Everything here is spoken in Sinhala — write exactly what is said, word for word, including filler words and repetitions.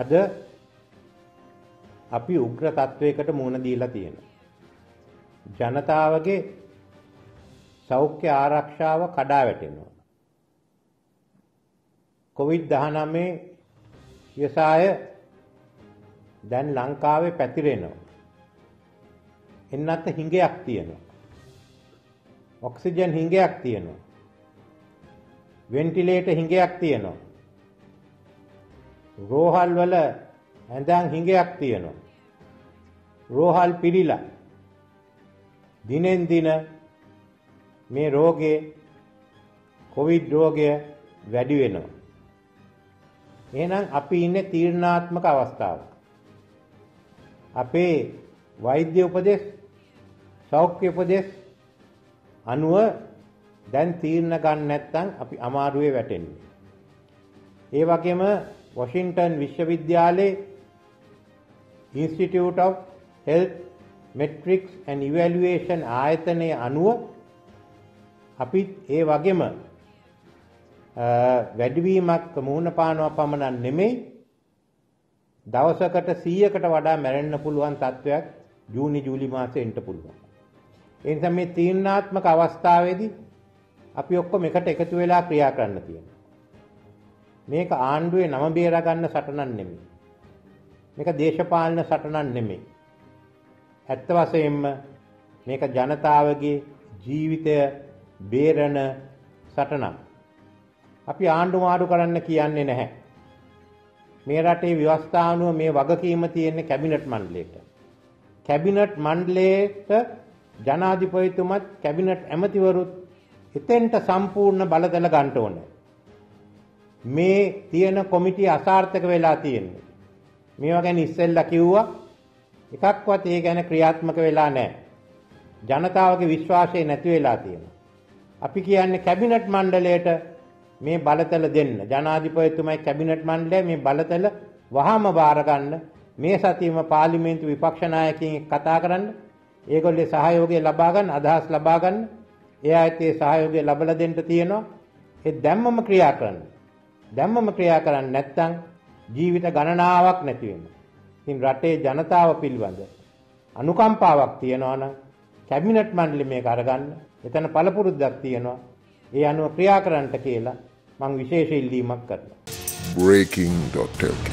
අද අපි උග්‍ර තත්වයකට මුහුණ දීලා තියෙනවා. ජනතාවගේ සෞඛ්‍ය ආරක්ෂාව කඩා වැටෙනවා. කොවිඩ් දහනවය යසාය දැන් ලංකාවේ පැතිරෙනවා. එන්නත් හිඟයක් තියෙනවා. ඔක්සිජන් හිඟයක් තියෙනවා. වෙන්ටිලේටර් හිඟයක් තියෙනවා. රෝහල් වල ඇඳන් හිඟයක් තියෙනවා. රෝහල් පිළිලා දිනෙන් දින මේ රෝගේ කොවිඩ් රෝගය වැඩි වෙනවා. එහෙනම් අපි ඉන්නේ තීරණාත්මක අවස්ථාවක. අපේ වෛද්‍ය උපදෙස් සෞඛ්‍ය උපදෙස් අනුව දැන් තීරණ ගන්න නැත්නම් අපි අමාරුවේ වැටෙන්නේ. ඒ වගේම वॉशिंगटन विश्वविद्यालय institute of health metrics and evaluation आयतने अनुव अभी ये वगेम වැඩිවීමක් මුහුණ පානවා පමණක් නෙමෙයි දවසකට සීයකට වඩා මැරෙන්න පුළුවන් තත්වයක් ජූනි ජූලි මාසෙ එන්න පුළුවන්. ඒ නිසා මේ තීරණාත්මක අවස්ථාවේදී අපි ඔක්කොම එකට එකතු වෙලා ක්‍රියා කරන්න තියෙනවා. මේක ආණ්ඩුවේ නම බේරා ගන්න සටනක් නෙමෙයි. මේක දේශපාලන සටනක් නෙමෙයි. ඇත්ත වශයෙන්ම මේක ජනතාවගේ ජීවිතය බේරන සටනක්. අපි ආණ්ඩු මාරු කරන්න කියන්නේ නැහැ. මේ රටේ ව්‍යවස්ථා අනුව මේ වගකීම තියෙන්නේ කැබිනට් මණ්ඩලයට. කැබිනට් මණ්ඩලයට ජනාධිපතිතුමත් කැබිනට් ඇමතිවරුත් එතෙන්ට සම්පූර්ණ බලතල ගන්න ඕනේ. මේ තියෙන කොමිටි අසාර්ථක වෙලා තියෙනවා. මේවා ගැන ඉස්සෙල්ලා කිව්වා එකක්වත් ඒ ගැන ක්‍රියාත්මක වෙලා නැහැ. ජනතාවගේ විශ්වාසය නැති වෙලා තියෙනවා. අපි කියන්නේ කැබිනට් මණ්ඩලයට මේ බලතල දෙන්න. ජනාධිපතිතුමයි කැබිනට් මණ්ඩලය මේ බලතල වහාම බාර ගන්න. මේ සතියේම පාර්ලිමේන්තු විපක්ෂ නායකයින් එක්ක කතා කරන්න. ඒගොල්ලේ සහයෝගය ලබා ගන්න, අදහස් ලබා ගන්න. ඒ අයත් ඒ සහයෝගය ලබලා දෙන්න තියෙනවා. ඒ දැම්මම ක්‍රියා කරන්න. දැම්මම ක්‍රියා කරන්නේ නැත්නම් ජීවිත ගණනාවක් නැති වෙනවා. ඉතින් රටේ ජනතාව පිළිබඳ අනුකම්පාවක් තියනවා නම් කැබිනට් මණ්ඩලෙ මේක අරගන්න. එතන පළපුරුද්දක් තියනවා. ඒ අනුව ක්‍රියා කරන්නට කියලා මම විශේෂ ඉල්ලීමක් කරනවා. breaking dot l k